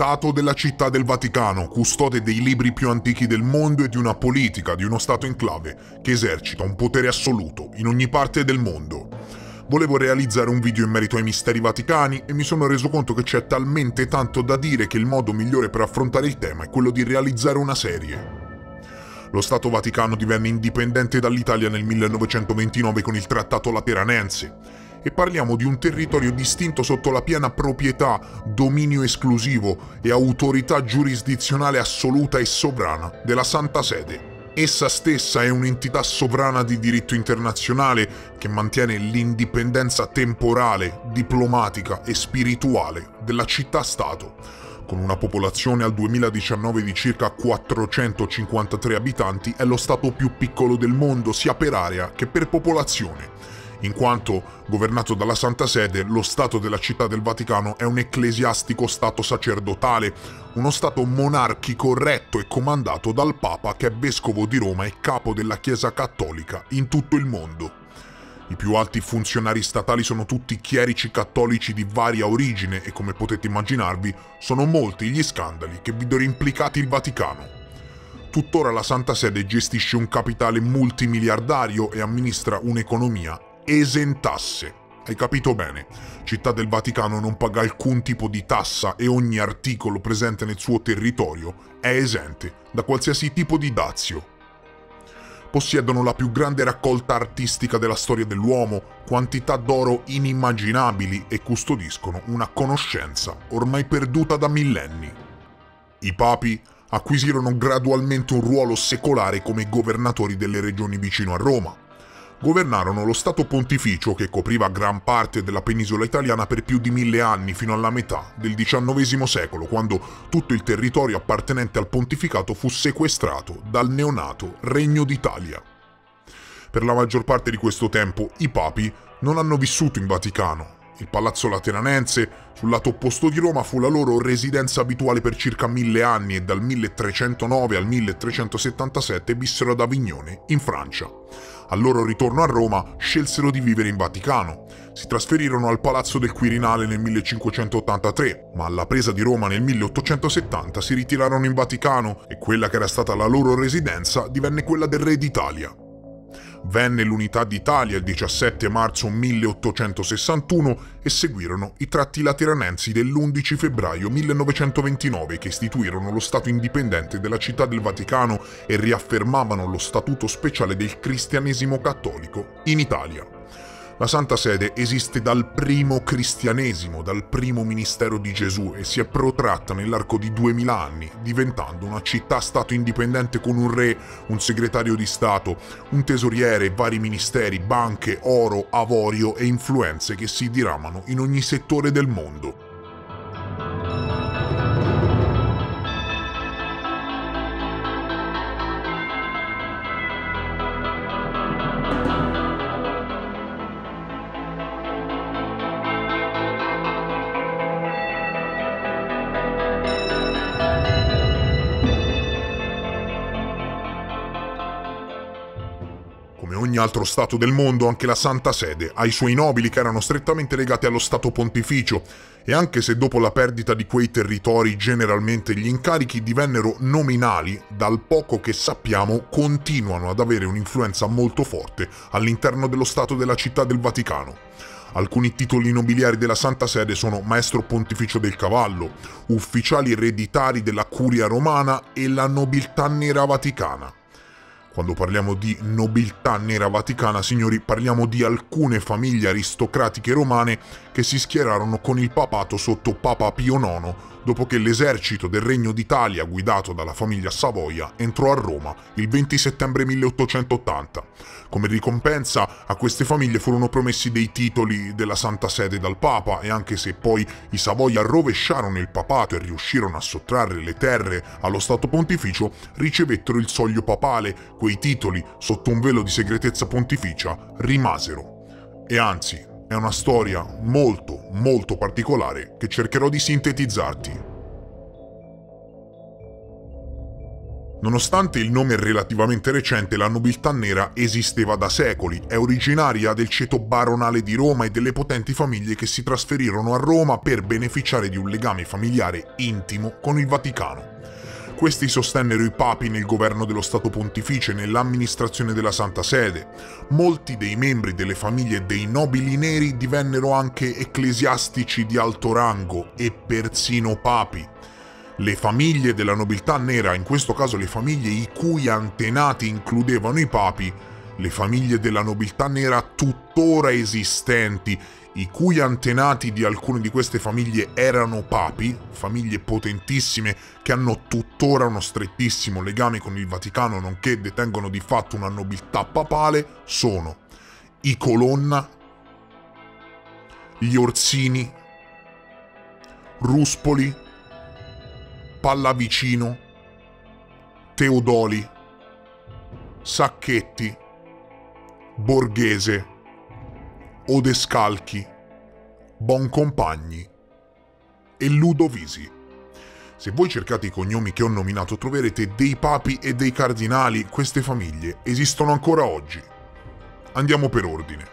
Stato della Città del Vaticano, custode dei libri più antichi del mondo e di una politica di uno Stato enclave che esercita un potere assoluto in ogni parte del mondo. Volevo realizzare un video in merito ai misteri vaticani e mi sono reso conto che c'è talmente tanto da dire che il modo migliore per affrontare il tema è quello di realizzare una serie. Lo Stato Vaticano divenne indipendente dall'Italia nel 1929 con il Trattato Lateranense. E parliamo di un territorio distinto sotto la piena proprietà, dominio esclusivo e autorità giurisdizionale assoluta e sovrana della Santa Sede. Essa stessa è un'entità sovrana di diritto internazionale che mantiene l'indipendenza temporale, diplomatica e spirituale della città-stato, con una popolazione al 2019 di circa 453 abitanti, è lo stato più piccolo del mondo sia per area che per popolazione. In quanto governato dalla Santa Sede, lo Stato della Città del Vaticano è un ecclesiastico stato sacerdotale, uno stato monarchico retto e comandato dal Papa che è vescovo di Roma e capo della Chiesa Cattolica in tutto il mondo. I più alti funzionari statali sono tutti chierici cattolici di varia origine e, come potete immaginarvi, sono molti gli scandali che videro implicati il Vaticano. Tuttora la Santa Sede gestisce un capitale multimiliardario e amministra un'economia esentasse. Hai capito bene, Città del Vaticano non paga alcun tipo di tassa e ogni articolo presente nel suo territorio è esente da qualsiasi tipo di dazio. Possiedono la più grande raccolta artistica della storia dell'uomo, quantità d'oro inimmaginabili e custodiscono una conoscenza ormai perduta da millenni. I papi acquisirono gradualmente un ruolo secolare come governatori delle regioni vicino a Roma. Governarono lo Stato Pontificio che copriva gran parte della penisola italiana per più di 1000 anni fino alla metà del XIX secolo, quando tutto il territorio appartenente al pontificato fu sequestrato dal neonato Regno d'Italia. Per la maggior parte di questo tempo i papi non hanno vissuto in Vaticano. Il Palazzo Lateranense, sul lato opposto di Roma, fu la loro residenza abituale per circa 1000 anni e dal 1309 al 1377 vissero ad Avignone, in Francia. Al loro ritorno a Roma scelsero di vivere in Vaticano. Si trasferirono al Palazzo del Quirinale nel 1583, ma alla presa di Roma nel 1870 si ritirarono in Vaticano e quella che era stata la loro residenza divenne quella del Re d'Italia. Venne l'Unità d'Italia il 17 marzo 1861 e seguirono i Trattati Lateranensi dell'11 febbraio 1929 che istituirono lo Stato indipendente della Città del Vaticano e riaffermavano lo statuto speciale del cristianesimo cattolico in Italia. La Santa Sede esiste dal primo cristianesimo, dal primo ministero di Gesù e si è protratta nell'arco di 2000 anni, diventando una città-stato indipendente con un re, un segretario di Stato, un tesoriere, vari ministeri, banche, oro, avorio e influenze che si diramano in ogni settore del mondo. Altro stato del mondo, anche la Santa Sede ha i suoi nobili che erano strettamente legati allo Stato Pontificio e anche se dopo la perdita di quei territori generalmente gli incarichi divennero nominali, dal poco che sappiamo continuano ad avere un'influenza molto forte all'interno dello Stato della Città del Vaticano. Alcuni titoli nobiliari della Santa Sede sono Maestro Pontificio del Cavallo, ufficiali ereditari della Curia Romana e la Nobiltà Nera Vaticana. Quando parliamo di nobiltà nera vaticana, signori, parliamo di alcune famiglie aristocratiche romane che si schierarono con il papato sotto Papa Pio IX, dopo che l'esercito del Regno d'Italia, guidato dalla famiglia Savoia, entrò a Roma il 20 settembre 1880. Come ricompensa, a queste famiglie furono promessi dei titoli della Santa Sede dal Papa, e anche se poi i Savoia rovesciarono il papato e riuscirono a sottrarre le terre allo Stato Pontificio, ricevettero il soglio papale. I titoli, sotto un velo di segretezza pontificia, rimasero. E anzi, è una storia molto, molto particolare che cercherò di sintetizzarti. Nonostante il nome relativamente recente, la nobiltà nera esisteva da secoli, è originaria del ceto baronale di Roma e delle potenti famiglie che si trasferirono a Roma per beneficiare di un legame familiare intimo con il Vaticano. Questi sostennero i papi nel governo dello Stato Pontificio e nell'amministrazione della Santa Sede. Molti dei membri delle famiglie dei nobili neri divennero anche ecclesiastici di alto rango e persino papi. Le famiglie della nobiltà nera, in questo caso le famiglie i cui antenati includevano i papi, le famiglie della nobiltà nera tuttora esistenti, i cui antenati di alcune di queste famiglie erano papi, famiglie potentissime che hanno tuttora uno strettissimo legame con il Vaticano, nonché detengono di fatto una nobiltà papale, sono i Colonna, gli Orsini, Ruspoli, Pallavicino, Teodoli, Sacchetti, Borghese, Odescalchi, Boncompagni e Ludovisi. Se voi cercate i cognomi che ho nominato troverete dei papi e dei cardinali. Queste famiglie esistono ancora oggi. Andiamo per ordine.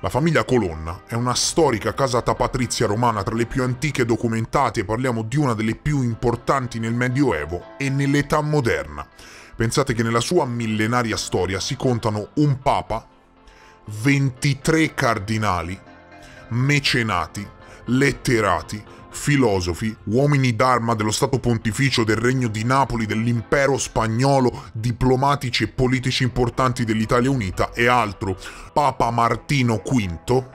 La famiglia Colonna è una storica casata patrizia romana tra le più antiche documentate, parliamo di una delle più importanti nel Medioevo e nell'età moderna. Pensate che nella sua millenaria storia si contano un papa, 23 cardinali, mecenati, letterati, filosofi, uomini d'arma dello Stato Pontificio, del Regno di Napoli, dell'Impero Spagnolo, diplomatici e politici importanti dell'Italia Unita e altro. Papa Martino V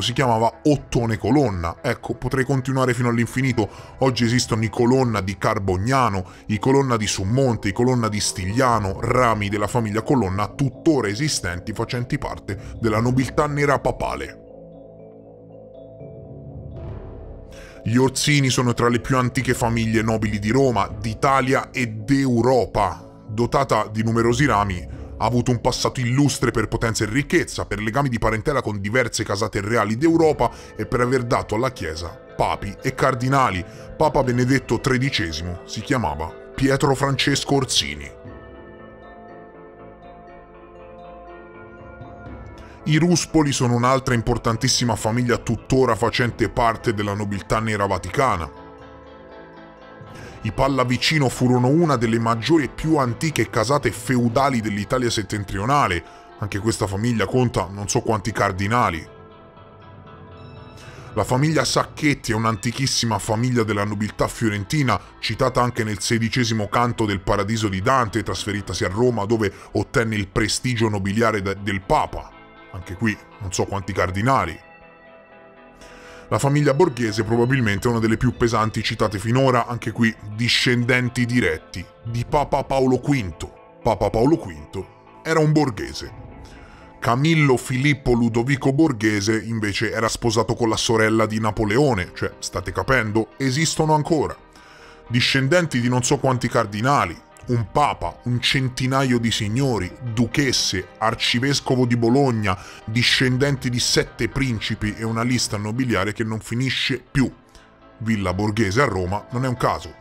si chiamava Ottone Colonna. Ecco, potrei continuare fino all'infinito. Oggi esistono i Colonna di Carbognano, i Colonna di Summonte, i Colonna di Stigliano, rami della famiglia Colonna tuttora esistenti facenti parte della nobiltà nera papale. Gli Orsini sono tra le più antiche famiglie nobili di Roma, d'Italia e d'Europa, dotata di numerosi rami. Ha avuto un passato illustre per potenza e ricchezza, per legami di parentela con diverse casate reali d'Europa e per aver dato alla Chiesa papi e cardinali. Papa Benedetto XIII si chiamava Pietro Francesco Orsini. I Ruspoli sono un'altra importantissima famiglia tuttora facente parte della nobiltà nera vaticana. I Pallavicino furono una delle maggiori e più antiche casate feudali dell'Italia settentrionale. Anche questa famiglia conta non so quanti cardinali. La famiglia Sacchetti è un'antichissima famiglia della nobiltà fiorentina, citata anche nel XVI canto del Paradiso di Dante, trasferitasi a Roma dove ottenne il prestigio nobiliare del Papa. Anche qui non so quanti cardinali. La famiglia Borghese probabilmente è una delle più pesanti citate finora, anche qui discendenti diretti di Papa Paolo V. Papa Paolo V era un borghese. Camillo Filippo Ludovico Borghese invece era sposato con la sorella di Napoleone, cioè, state capendo, esistono ancora. Discendenti di non so quanti cardinali, un papa, un centinaio di signori, duchesse, arcivescovo di Bologna, discendenti di 7 principi e una lista nobiliare che non finisce più. Villa Borghese a Roma non è un caso.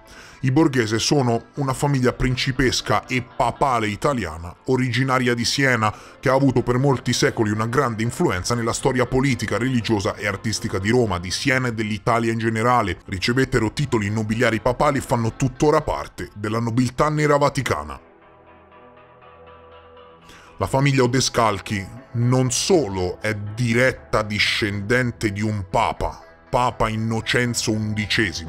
I Borghese sono una famiglia principesca e papale italiana, originaria di Siena, che ha avuto per molti secoli una grande influenza nella storia politica, religiosa e artistica di Roma, di Siena e dell'Italia in generale. Ricevettero titoli nobiliari papali e fanno tuttora parte della nobiltà nera vaticana. La famiglia Odescalchi non solo è diretta discendente di un papa, Papa Innocenzo XI,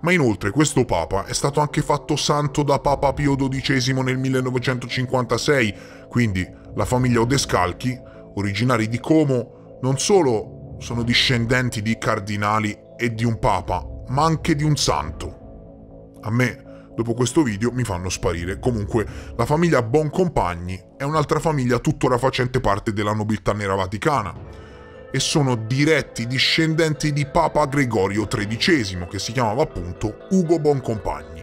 ma inoltre questo papa è stato anche fatto santo da Papa Pio XII nel 1956, quindi la famiglia Odescalchi, originari di Como, non solo sono discendenti di cardinali e di un papa, ma anche di un santo. A me, dopo questo video, mi fanno sparire. Comunque, la famiglia Boncompagni è un'altra famiglia tuttora facente parte della nobiltà nera vaticana e sono diretti discendenti di Papa Gregorio XIII, che si chiamava appunto Ugo Boncompagni.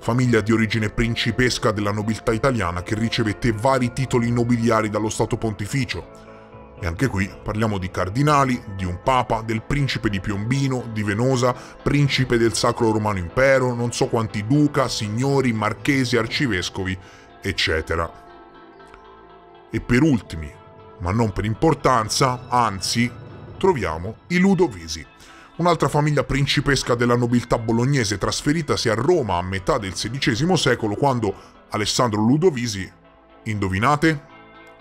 Famiglia di origine principesca della nobiltà italiana che ricevette vari titoli nobiliari dallo Stato Pontificio. E anche qui parliamo di cardinali, di un papa, del principe di Piombino, di Venosa, principe del Sacro Romano Impero, non so quanti duca, signori, marchesi, arcivescovi, eccetera. E per ultimi, ma non per importanza, anzi, troviamo i Ludovisi, un'altra famiglia principesca della nobiltà bolognese trasferitasi a Roma a metà del XVI secolo quando Alessandro Ludovisi, indovinate?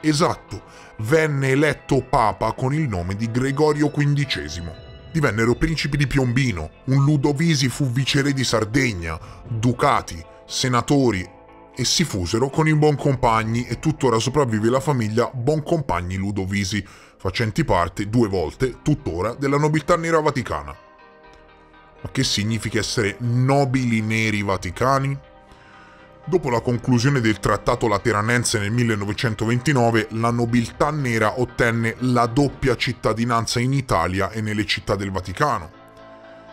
Esatto, venne eletto papa con il nome di Gregorio XV. Divennero principi di Piombino, un Ludovisi fu viceré di Sardegna, ducati, senatori e si fusero con i Boncompagni e tuttora sopravvive la famiglia Boncompagni Ludovisi, facenti parte due volte, tuttora, della nobiltà nera vaticana. Ma che significa essere nobili neri vaticani? Dopo la conclusione del Trattato Lateranense nel 1929, la nobiltà nera ottenne la doppia cittadinanza in Italia e nelle città del Vaticano.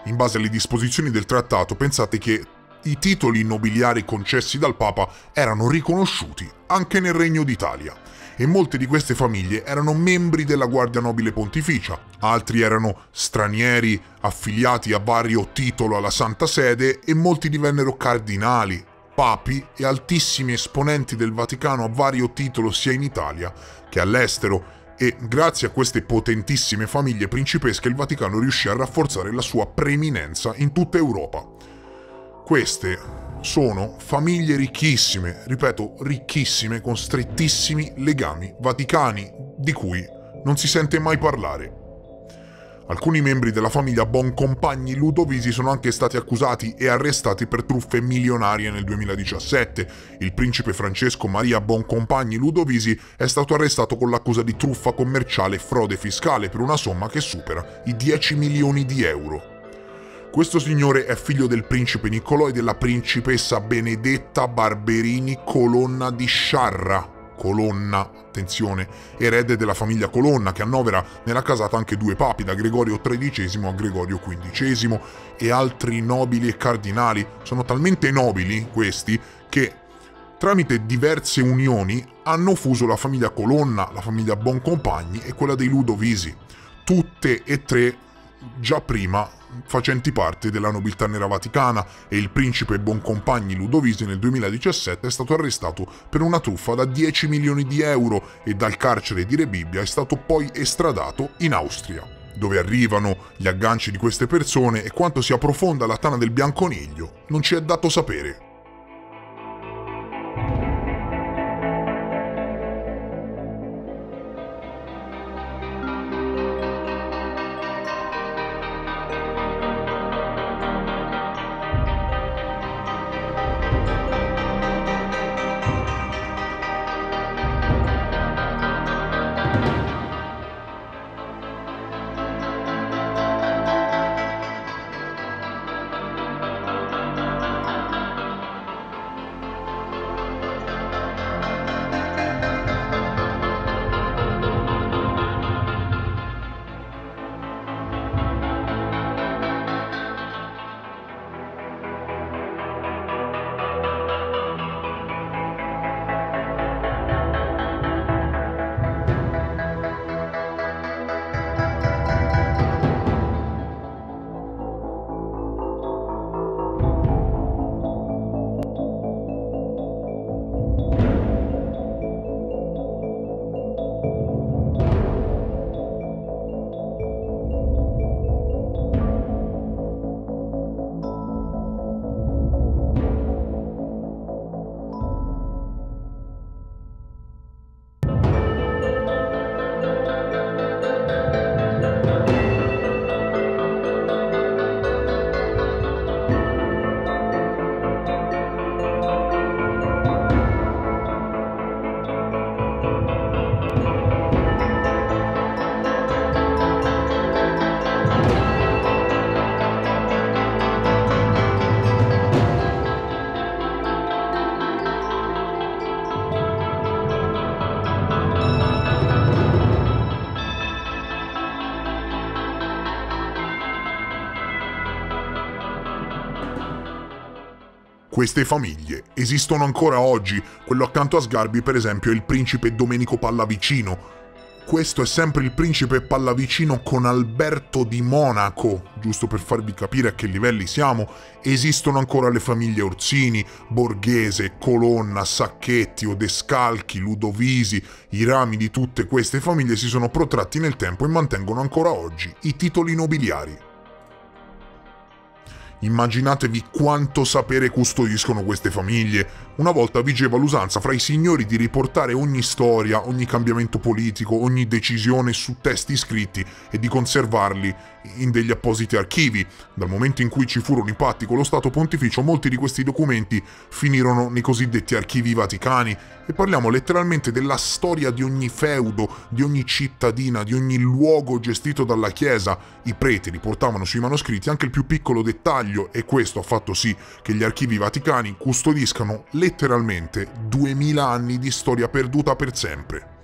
In base alle disposizioni del trattato, pensate che i titoli nobiliari concessi dal Papa erano riconosciuti anche nel Regno d'Italia e molte di queste famiglie erano membri della Guardia Nobile Pontificia, altri erano stranieri affiliati a vario titolo alla Santa Sede e molti divennero cardinali, papi e altissimi esponenti del Vaticano a vario titolo sia in Italia che all'estero e grazie a queste potentissime famiglie principesche il Vaticano riuscì a rafforzare la sua preeminenza in tutta Europa. Queste sono famiglie ricchissime, ripeto ricchissime, con strettissimi legami vaticani di cui non si sente mai parlare. Alcuni membri della famiglia Boncompagni Ludovisi sono anche stati accusati e arrestati per truffe milionarie nel 2017. Il principe Francesco Maria Boncompagni Ludovisi è stato arrestato con l'accusa di truffa commerciale e frode fiscale per una somma che supera i 10 milioni di euro. Questo signore è figlio del principe Niccolò e della principessa Benedetta Barberini Colonna di Sciarra. Colonna, attenzione, erede della famiglia Colonna che annovera nella casata anche due papi, da Gregorio XIII a Gregorio XV e altri nobili e cardinali. Sono talmente nobili questi che tramite diverse unioni hanno fuso la famiglia Colonna, la famiglia Boncompagni e quella dei Ludovisi, tutte e tre già prima facenti parte della nobiltà nera vaticana e il principe Boncompagni Ludovisi nel 2017 è stato arrestato per una truffa da 10 milioni di euro e dal carcere di Rebibbia è stato poi estradato in Austria, dove arrivano gli agganci di queste persone e quanto sia profonda la tana del bianconiglio non ci è dato sapere. Queste famiglie esistono ancora oggi, quello accanto a Sgarbi per esempio è il principe Domenico Pallavicino. Questo è sempre il principe Pallavicino con Alberto di Monaco, giusto per farvi capire a che livelli siamo. Esistono ancora le famiglie Orsini, Borghese, Colonna, Sacchetti, Odescalchi, Ludovisi. I rami di tutte queste famiglie si sono protratti nel tempo e mantengono ancora oggi i titoli nobiliari. Immaginatevi quanto sapere custodiscono queste famiglie. Una volta vigeva l'usanza fra i signori di riportare ogni storia, ogni cambiamento politico, ogni decisione su testi scritti e di conservarli in degli appositi archivi. Dal momento in cui ci furono i patti con lo Stato Pontificio, molti di questi documenti finirono nei cosiddetti archivi vaticani e parliamo letteralmente della storia di ogni feudo, di ogni cittadina, di ogni luogo gestito dalla Chiesa. I preti riportavano sui manoscritti anche il più piccolo dettaglio e questo ha fatto sì che gli archivi vaticani custodiscano letteralmente 2000 anni di storia perduta per sempre.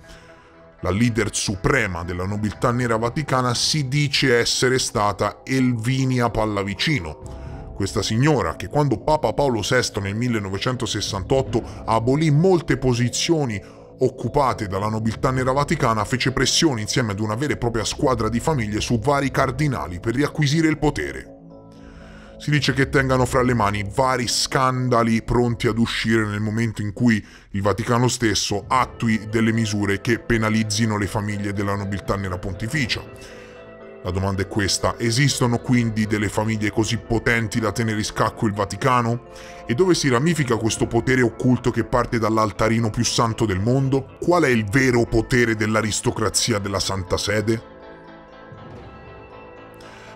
La leader suprema della nobiltà nera vaticana si dice essere stata Elvinia Pallavicino. Questa signora, che quando Papa Paolo VI nel 1968 abolì molte posizioni occupate dalla nobiltà nera vaticana, fece pressioni insieme ad una vera e propria squadra di famiglie su vari cardinali per riacquisire il potere. Si dice che tengano fra le mani vari scandali pronti ad uscire nel momento in cui il Vaticano stesso attui delle misure che penalizzino le famiglie della nobiltà nera pontificia. La domanda è questa: esistono quindi delle famiglie così potenti da tenere in scacco il Vaticano? E dove si ramifica questo potere occulto che parte dall'altarino più santo del mondo? Qual è il vero potere dell'aristocrazia della Santa Sede?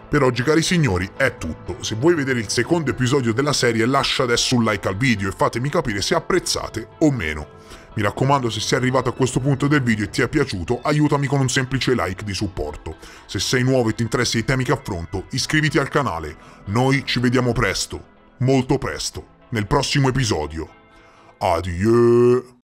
Per oggi, cari signori, è tutto. Se vuoi vedere il secondo episodio della serie, lascia adesso un like al video e fatemi capire se apprezzate o meno. Mi raccomando, se sei arrivato a questo punto del video e ti è piaciuto, aiutami con un semplice like di supporto. Se sei nuovo e ti interessa i temi che affronto, iscriviti al canale. Noi ci vediamo presto, molto presto, nel prossimo episodio. Adieu!